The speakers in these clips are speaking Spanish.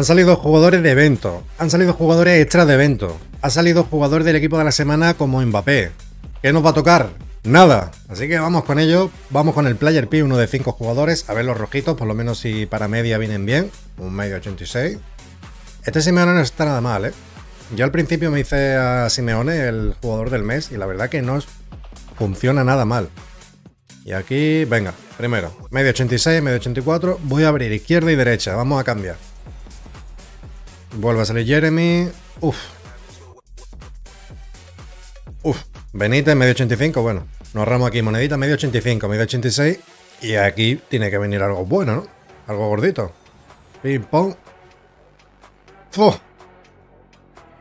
Han salido jugadores de evento, han salido jugadores extra de evento, ha salido jugador del equipo de la semana como Mbappé. ¿Qué nos va a tocar? Nada. Así que vamos con ello, vamos con el Player P, uno de 5 jugadores. A ver los rojitos, por lo menos si para media vienen bien. Un medio 86. Este Simeone no está nada mal, ¿eh? Yo al principio me hice a Simeone el jugador del mes y la verdad que no funciona nada mal. Y aquí, venga, primero, medio 86, medio 84. Voy a abrir izquierda y derecha, vamos a cambiar. Vuelve a salir Jeremy. Benítez, medio 85, bueno, nos ahorramos aquí monedita, medio 85, medio 86. Y aquí tiene que venir algo bueno, ¿no? Algo gordito. Ping pong. ¡Fu!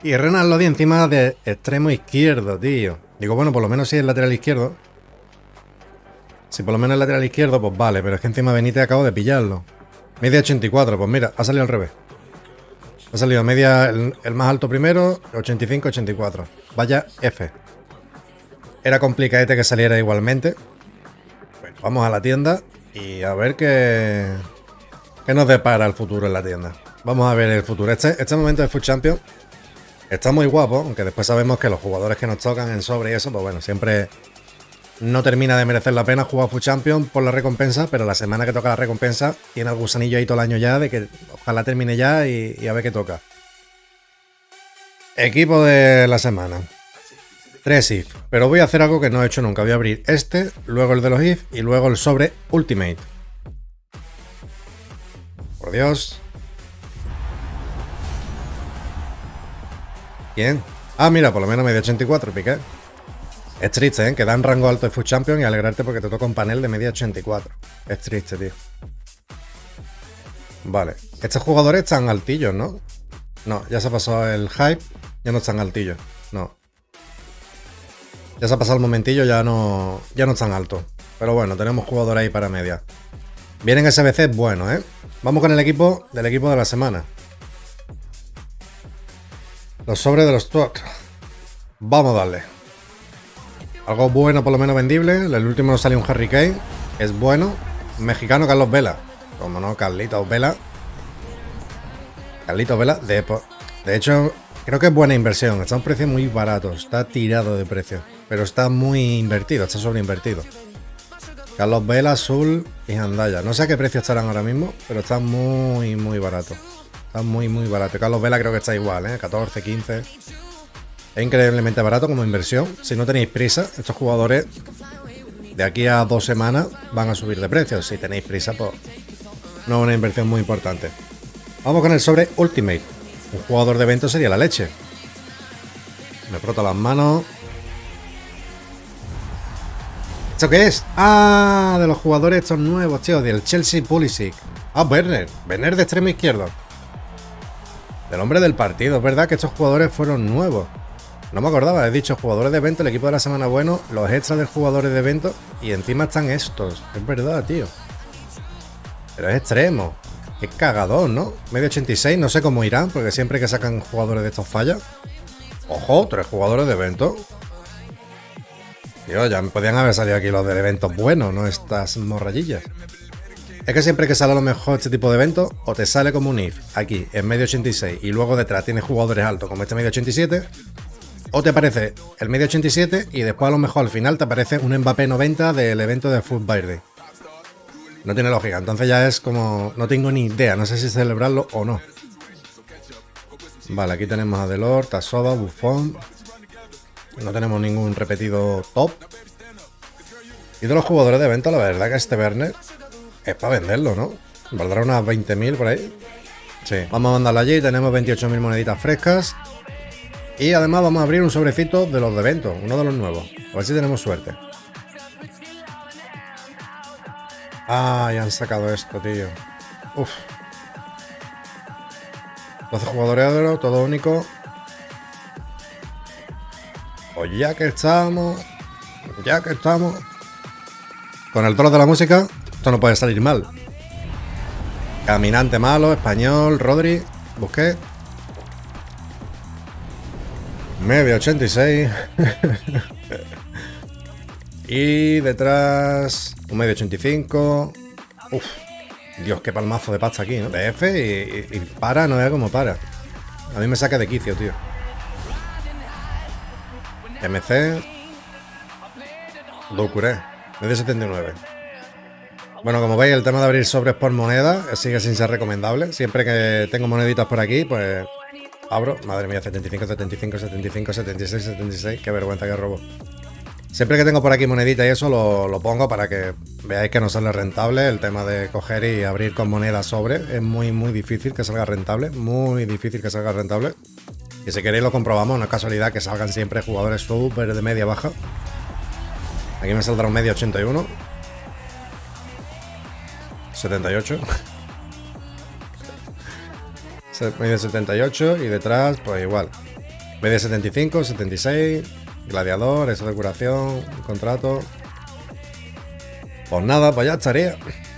Y Renan lo di encima de extremo izquierdo, tío. Digo, bueno, por lo menos si es lateral izquierdo. Si por lo menos es lateral izquierdo, pues vale. Pero es que encima Benítez acabo de pillarlo. Media 84, pues mira, ha salido al revés. Ha salido media el más alto primero, 85, 84. Vaya F. Era complicadete que saliera igualmente. Bueno, vamos a la tienda y a ver qué nos depara el futuro en la tienda. Vamos a ver el futuro. Este momento de FUT Champions está muy guapo, aunque después sabemos que los jugadores que nos tocan en sobre y eso, pues bueno, siempre no termina de merecer la pena jugar FUT Champions por la recompensa, pero la semana que toca la recompensa tiene el gusanillo ahí todo el año ya de que ojalá termine ya y a ver qué toca. Equipo de la semana. 3 if, pero voy a hacer algo que no he hecho nunca. Voy a abrir este, luego el de los if y luego el sobre Ultimate. Por Dios. ¿Quién? Ah, mira, por lo menos medio 84, Piqué. Es triste, ¿eh? Que dan rango alto de FUT Champions y alegrarte porque te toca un panel de media 84. Es triste, tío. Vale. Estos jugadores están altillos, ¿no? No, ya se ha pasado el hype. Ya no están altillos. No. Ya se ha pasado el momentillo, ya no están altos. Pero bueno, tenemos jugadores ahí para media. Vienen SBC buenos, ¿eh? Vamos con el equipo del equipo de la semana. Los sobres de los TOC. Vamos a darle. Algo bueno, por lo menos vendible. El último nos sale un Harry Kane. Es bueno. Mexicano Carlos Vela. Como no, Carlitos Vela. Carlitos Vela. De hecho, creo que es buena inversión. Está a un precio muy barato. Está tirado de precio. Pero está muy invertido. Está sobreinvertido. Carlos Vela, Azul y Jandaya. No sé a qué precio estarán ahora mismo, pero está muy, muy barato. Está muy, muy barato. Carlos Vela creo que está igual, ¿eh? 14, 15. Es increíblemente barato como inversión. Si no tenéis prisa, estos jugadores de aquí a 2 semanas van a subir de precio. Si tenéis prisa, pues no es una inversión muy importante. Vamos con el sobre Ultimate. Un jugador de evento sería la leche. Me froto las manos. ¿Esto qué es? Ah, de los jugadores estos nuevos, tío. Del Chelsea Pulisic. Ah, Werner. Werner de extremo izquierdo. Del hombre del partido, es verdad que estos jugadores fueron nuevos. No me acordaba, he dicho jugadores de evento, el equipo de la semana bueno, los extras de jugadores de evento y encima están estos. Es verdad, tío. Pero es extremo. Es cagadón, ¿no? Medio 86, no sé cómo irán, porque siempre que sacan jugadores de estos fallan. Ojo, 3 jugadores de evento. Tío, ya me podían haber salido aquí los de eventos buenos, no estas morrayillas. Es que siempre que sale a lo mejor este tipo de eventos, o te sale como un if, aquí, en medio 86, y luego detrás tienes jugadores altos como este medio 87, o te aparece el medio 87 y después a lo mejor al final te aparece un Mbappé 90 del evento de FUT Verde. No tiene lógica, entonces ya es como, no tengo ni idea, no sé si celebrarlo o no. Vale, aquí tenemos a Delort, Tasoba, Buffon, no tenemos ningún repetido top. Y de los jugadores de evento, la verdad que este Werner... es para venderlo, ¿no? Valdrá unas 20.000 por ahí. Sí. Vamos a mandarla allí. Tenemos 28.000 moneditas frescas. Y además vamos a abrir un sobrecito de los de eventos. Uno de los nuevos. A ver si tenemos suerte. Ah, ya han sacado esto, tío. Uf. 12 jugadores de oro, todo único. Pues ya que estamos... ya que estamos... con el toro de la música... esto no puede salir mal. Caminante malo, español, Rodri, Busquets. Medio 86. Y detrás un medio 85. Uf, Dios, qué palmazo de pasta aquí, ¿no? De F y para, no vea como para. A mí me saca de quicio, tío. MC. Lucuré. Desde 79. Bueno, como veis, el tema de abrir sobres por moneda sigue sin ser recomendable. Siempre que tengo moneditas por aquí, pues abro. Madre mía, 75, 75, 75, 76, 76. Qué vergüenza que robo. Siempre que tengo por aquí moneditas y eso, lo pongo para que veáis que no sale rentable. El tema de coger y abrir con moneda sobres es muy, muy difícil que salga rentable. Muy difícil que salga rentable. Y si queréis lo comprobamos, no es casualidad que salgan siempre jugadores súper de media baja. Aquí me saldrá un medio 81. 78. Medio 78 y detrás, pues igual. Medio 75, 76, gladiador, eso de curación, contrato. Pues nada, pues ya estaría.